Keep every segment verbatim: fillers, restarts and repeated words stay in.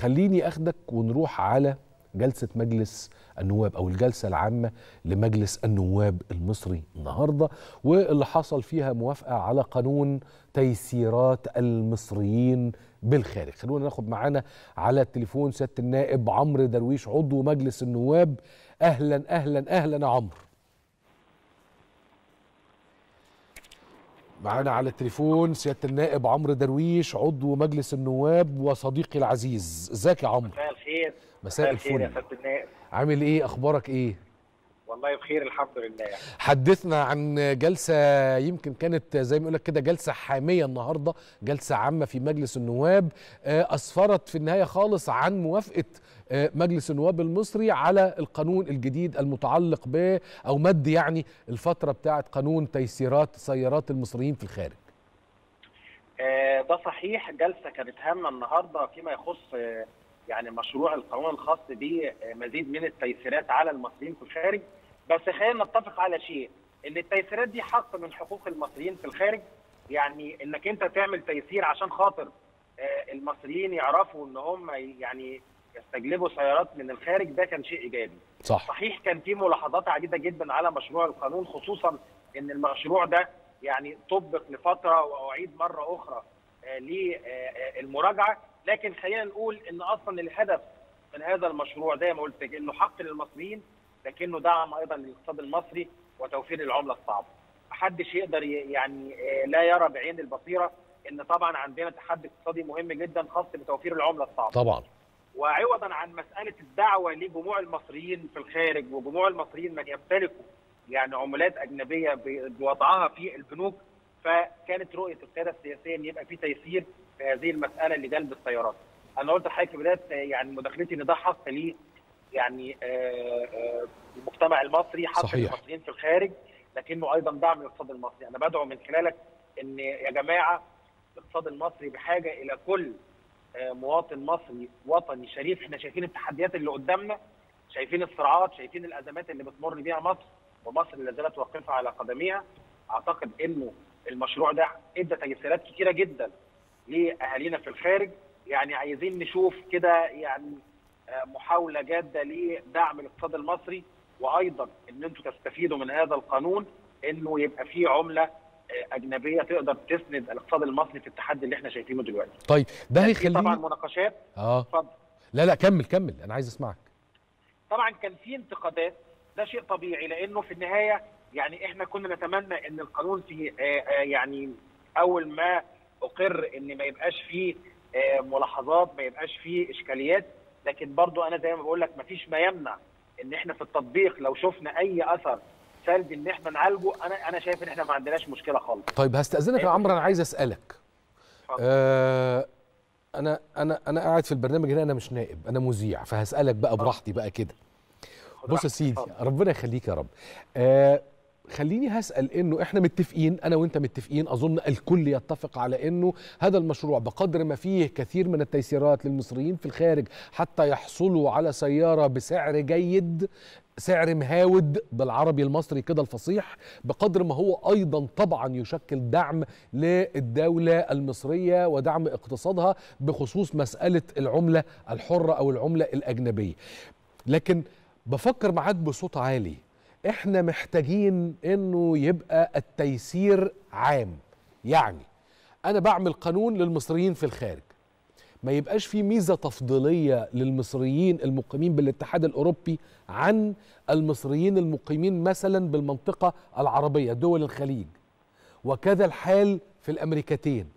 خليني أخدك ونروح على جلسة مجلس النواب أو الجلسة العامة لمجلس النواب المصري النهاردة، واللي حصل فيها موافقة على قانون تيسيرات المصريين بالخارج. خلونا ناخد معانا على التليفون سيادة النائب عمرو درويش عضو مجلس النواب. أهلا أهلا أهلا يا عمرو. معانا على التليفون سيادة النائب عمرو درويش عضو مجلس النواب وصديقي العزيز. ازيك يا عمرو؟ مساء الخير. مساء الفل يا سيادة النائب. عامل ايه؟ اخبارك ايه؟ والله بخير الحمد لله. حدثنا عن جلسة يمكن كانت زي ما يقول لك كده جلسة حامية النهارده، جلسة عامة في مجلس النواب أسفرت في النهاية خالص عن موافقة مجلس النواب المصري على القانون الجديد المتعلق ب أو مد يعني الفترة بتاعة قانون تيسيرات سيارات المصريين في الخارج. ده صحيح، جلسة كانت هامة النهارده فيما يخص يعني مشروع القانون الخاص بمزيد من التيسيرات على المصريين في الخارج. بس خلينا نتفق على شيء، ان التيسيرات دي حق من حقوق المصريين في الخارج. يعني انك انت تعمل تيسير عشان خاطر المصريين يعرفوا ان هم يعني يستجلبوا سيارات من الخارج، ده كان شيء ايجابي. صح. صحيح كان في ملاحظات عديده جدا على مشروع القانون، خصوصا ان المشروع ده يعني طبق لفتره واعيد مره اخرى للمراجعه، لكن خلينا نقول ان اصلا الهدف من هذا المشروع زي ما قلت انه حق للمصريين، لكنه دعم ايضا للاقتصاد المصري وتوفير العمله الصعبه. محدش يقدر يعني لا يرى بعين البصيره ان طبعا عندنا تحدي اقتصادي مهم جدا خاص بتوفير العمله الصعبه. طبعا. وعوضا عن مساله الدعوه لجموع المصريين في الخارج وجموع المصريين من يمتلكوا يعني عملات اجنبيه بوضعها في البنوك، فكانت رؤيه القياده السياسيه ان يبقى في تيسير في هذه المساله لجلب السيارات. انا قلت لحضرتك في بدايه يعني مداخلتي ان ده حق ليه يعني المجتمع المصري، حق المصريين في الخارج، لكنه ايضا دعم الاقتصاد المصري. انا بدعو من خلالك ان يا جماعه الاقتصاد المصري بحاجه الى كل مواطن مصري وطني شريف. احنا شايفين التحديات اللي قدامنا، شايفين الصراعات، شايفين الازمات اللي بتمر بيها مصر، ومصر اللي زالت واقفه على قدميها. اعتقد انه المشروع ده ادى تيسيرات كتيره جدا لاهالينا في الخارج. يعني عايزين نشوف كده يعني محاوله جاده لدعم الاقتصاد المصري، وايضا ان انتم تستفيدوا من هذا القانون انه يبقى فيه عمله اجنبيه تقدر تسند الاقتصاد المصري في التحدي اللي احنا شايفينه دلوقتي. طيب ده هيخلينا طبعا مناقشات. اه اتفضل. لا لا كمل كمل، انا عايز اسمعك. طبعا كان في انتقادات، ده شيء طبيعي، لانه في النهايه يعني احنا كنا نتمنى ان القانون في يعني اول ما اقر ان ما يبقاش فيه ملاحظات، ما يبقاش فيه اشكاليات، لكن برضو انا زي ما بقول لك ما فيش ما يمنع ان احنا في التطبيق لو شفنا اي اثر سلبي ان احنا نعالجه. انا انا شايف ان احنا ما عندناش مشكله خالص. طيب هستأذنك يا عمرو، انا عايز اسالك. آه انا انا انا قاعد في البرنامج هنا، انا مش نائب، انا مذيع، فهسالك بقى براحتي بقى كده. بص يا سيدي، ربنا يخليك يا رب. آه خليني هسأل انه احنا متفقين، انا وانت متفقين، اظن الكل يتفق على انه هذا المشروع بقدر ما فيه كثير من التيسيرات للمصريين في الخارج حتى يحصلوا على سيارة بسعر جيد، سعر مهاود بالعربي المصري كده الفصيح، بقدر ما هو ايضا طبعا يشكل دعم للدولة المصرية ودعم اقتصادها بخصوص مسألة العملة الحرة او العملة الاجنبية. لكن بفكر معاك بصوت عالي، احنا محتاجين انه يبقى التيسير عام. يعني انا بعمل قانون للمصريين في الخارج، ما يبقاش في ميزة تفضيلية للمصريين المقيمين بالاتحاد الاوروبي عن المصريين المقيمين مثلا بالمنطقة العربية دول الخليج، وكذا الحال في الامريكتين.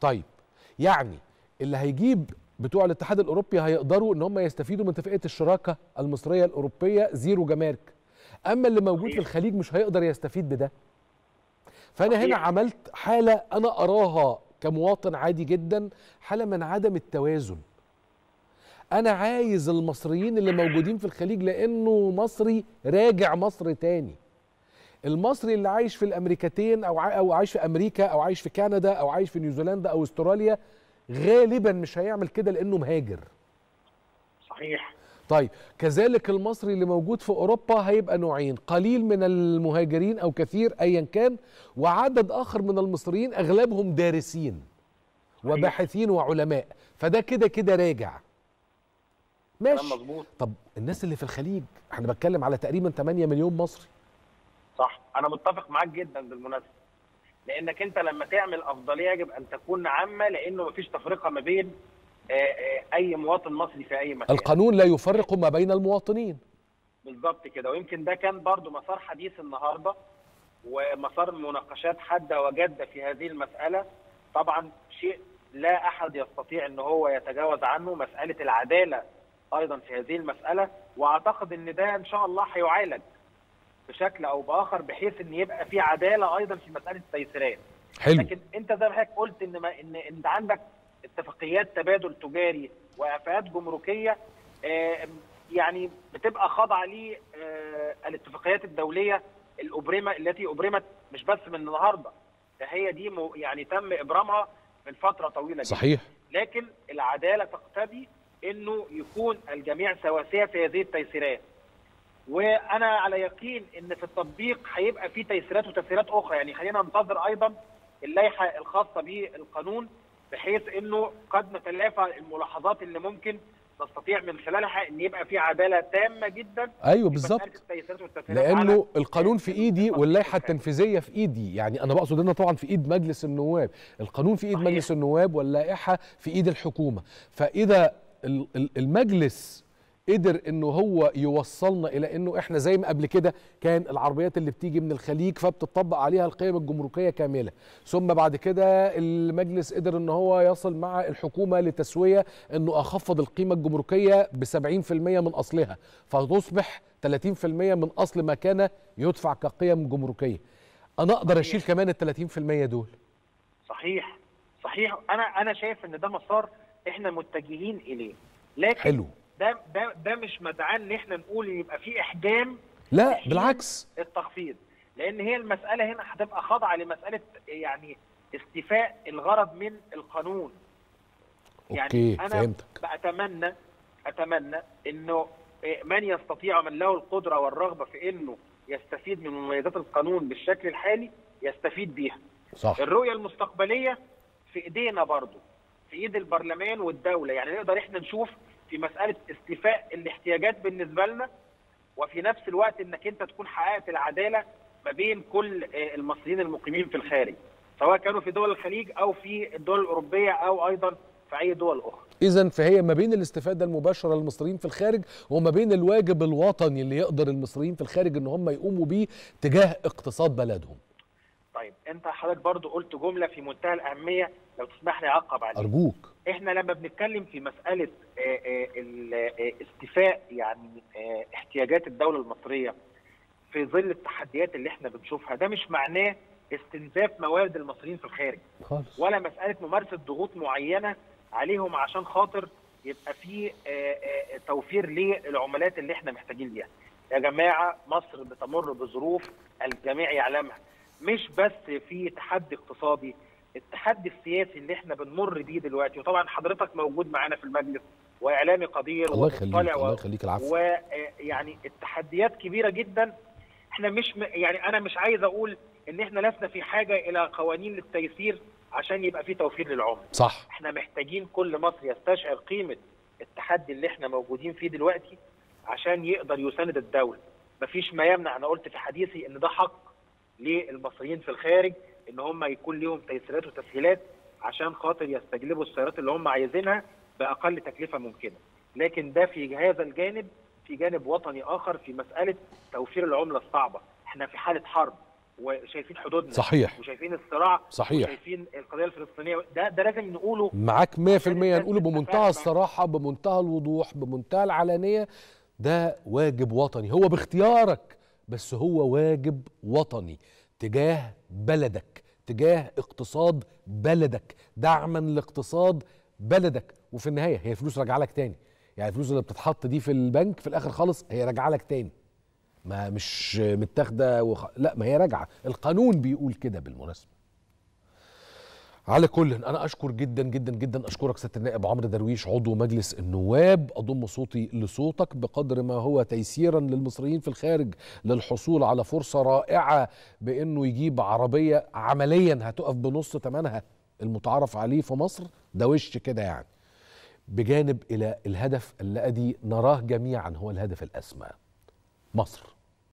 طيب يعني اللي هيجيب بتوع الاتحاد الاوروبي هيقدروا ان هم يستفيدوا من اتفاقية الشراكة المصرية الاوروبية زيرو جمارك، اما اللي موجود في الخليج مش هيقدر يستفيد بده. فانا هنا عملت حاله انا اراها كمواطن عادي جدا حاله من عدم التوازن. انا عايز المصريين اللي موجودين في الخليج، لانه مصري راجع مصر تاني. المصري اللي عايش في الامريكتين او او عايش في امريكا او عايش في كندا او عايش في نيوزيلندا او استراليا غالبا مش هيعمل كده لانه مهاجر. صحيح. طيب كذلك المصري اللي موجود في أوروبا هيبقى نوعين، قليل من المهاجرين أو كثير أيا كان، وعدد آخر من المصريين أغلبهم دارسين وباحثين وعلماء، فده كده كده راجع. ماشي مظبوط. طب الناس اللي في الخليج، احنا بنتكلم على تقريبا ثمانية مليون مصري. صح، انا متفق معاك جدا بالمناسبه، لانك انت لما تعمل افضليه يجب ان تكون عامه، لانه مفيش تفرقه ما بين اي مواطن مصري في اي مكان. القانون لا يفرق ما بين المواطنين. بالظبط كده، ويمكن ده كان برضو مسار حديث النهارده ومسار مناقشات حاده وجاده في هذه المساله. طبعا شيء لا احد يستطيع ان هو يتجاوز عنه، مساله العداله ايضا في هذه المساله، واعتقد ان ده ان شاء الله هيعالج بشكل او باخر بحيث ان يبقى في عداله ايضا في مساله التيسيرات. حلو. لكن انت زي ما حضرتك قلت ان ما ان انت عندك اتفاقيات تبادل تجاري وافات جمركيه آه يعني بتبقى خاضعه ل آه الاتفاقيات الدوليه الابرمه التي ابرمت مش بس من النهارده، ده هي دي يعني تم ابرامها من فتره طويله. صحيح. جدا. لكن العداله تقتضي انه يكون الجميع سواسيه في هذه التيسيرات. وانا على يقين ان في التطبيق هيبقى في تيسيرات وتسهيلات اخرى، يعني خلينا ننتظر ايضا اللائحه الخاصه بالقانون بحيث انه قد نتلافى الملاحظات اللي ممكن نستطيع من خلالها ان يبقى في عداله تامه جدا. ايوه بالظبط، لانه القانون في ايدي واللائحه التنفيذيه في ايدي، يعني انا بقصد ان طبعا في ايد مجلس النواب، القانون في ايد صحيح. مجلس النواب واللائحه في ايد الحكومه، فاذا المجلس قدر انه هو يوصلنا الى انه احنا زي ما قبل كده كان العربيات اللي بتيجي من الخليج فبتطبق عليها القيم الجمركيه كامله، ثم بعد كده المجلس قدر ان هو يصل مع الحكومه لتسويه انه اخفض القيمه الجمركيه ب سبعين في المية من اصلها، فتصبح ثلاثين في المية من اصل ما كان يدفع كقيم جمركيه. انا اقدر اشيل كمان ال ثلاثين في المية دول. صحيح صحيح، انا انا شايف ان ده مسار احنا متجهين اليه، لكن حلو. ده ده ده مش مدعاه ان احنا نقول يبقى في احجام، لا بالعكس التخفيض، لان هي المساله هنا هتبقى خاضعه لمساله يعني استيفاء الغرض من القانون. أوكي. يعني انا فهمتك. اتمنى اتمنى انه من يستطيع ومن له القدره والرغبه في انه يستفيد من مميزات القانون بالشكل الحالي يستفيد بيها. صح. الرؤيه المستقبليه في ايدينا برضه، في ايد البرلمان والدوله، يعني نقدر احنا نشوف في مسألة استيفاء الاحتياجات بالنسبة لنا، وفي نفس الوقت انك انت تكون حققت العدالة ما بين كل المصريين المقيمين في الخارج، سواء كانوا في دول الخليج او في الدول الأوروبية او ايضا في اي دول اخرى. إذن فهي ما بين الاستفادة المباشرة للمصريين في الخارج وما بين الواجب الوطني اللي يقدر المصريين في الخارج ان هم يقوموا بيه تجاه اقتصاد بلدهم. طيب انت حضرتك برضو قلت جملة في منتهى الأهمية، لو تسمح لي اعقب عليك ارجوك. احنا لما بنتكلم في مساله استيفاء يعني احتياجات الدوله المصريه في ظل التحديات اللي احنا بنشوفها، ده مش معناه استنزاف موارد المصريين في الخارج خالص، ولا مساله ممارسه ضغوط معينه عليهم عشان خاطر يبقى في توفير للعملات اللي احنا محتاجين ليها. يا جماعه مصر بتمر بظروف الجميع يعلمها، مش بس في تحدي اقتصادي، التحدي السياسي اللي احنا بنمر بيه دلوقتي، وطبعا حضرتك موجود معانا في المجلس واعلامي قدير ومطلع، الله يخليك العفو، ويعني التحديات كبيره جدا. احنا مش يعني انا مش عايز اقول ان احنا لسنا في حاجه الى قوانين للتيسير عشان يبقى في توفير للعمله. صح. احنا محتاجين كل مصري يستشعر قيمه التحدي اللي احنا موجودين فيه دلوقتي عشان يقدر يساند الدوله. مفيش ما يمنع، انا قلت في حديثي ان ده حق للمصريين في الخارج ان هم يكون ليهم تيسيرات وتسهيلات عشان خاطر يستجلبوا السيارات اللي هم عايزينها باقل تكلفه ممكنه، لكن ده في هذا الجانب في جانب وطني اخر في مساله توفير العمله الصعبه. احنا في حاله حرب وشايفين حدودنا. صحيح. وشايفين الصراع. صحيح. وشايفين القضيه الفلسطينيه، ده ده لازم نقوله معاك مية في المية، نقوله بمنتهى الصراحه بمنتهى الوضوح بمنتهى العلانيه، ده واجب وطني، هو باختيارك بس هو واجب وطني تجاه بلدك، تجاه اقتصاد بلدك، دعما لاقتصاد بلدك. وفي النهايه هي الفلوس راجعه لك تاني، يعني الفلوس اللي بتتحط دي في البنك في الاخر خالص هي راجعه لك تاني، ما مش متاخده وخ... لا ما هي راجعه، القانون بيقول كده بالمناسبه. على كل انا اشكر جدا جدا جدا، اشكرك سياده النائب عمرو درويش عضو مجلس النواب، اضم صوتي لصوتك بقدر ما هو تيسيرا للمصريين في الخارج للحصول على فرصه رائعه بانه يجيب عربيه عمليا هتقف بنص ثمنها المتعارف عليه في مصر، ده وش كده يعني. بجانب إلى الهدف الذي نراه جميعا هو الهدف الأسمى، مصر.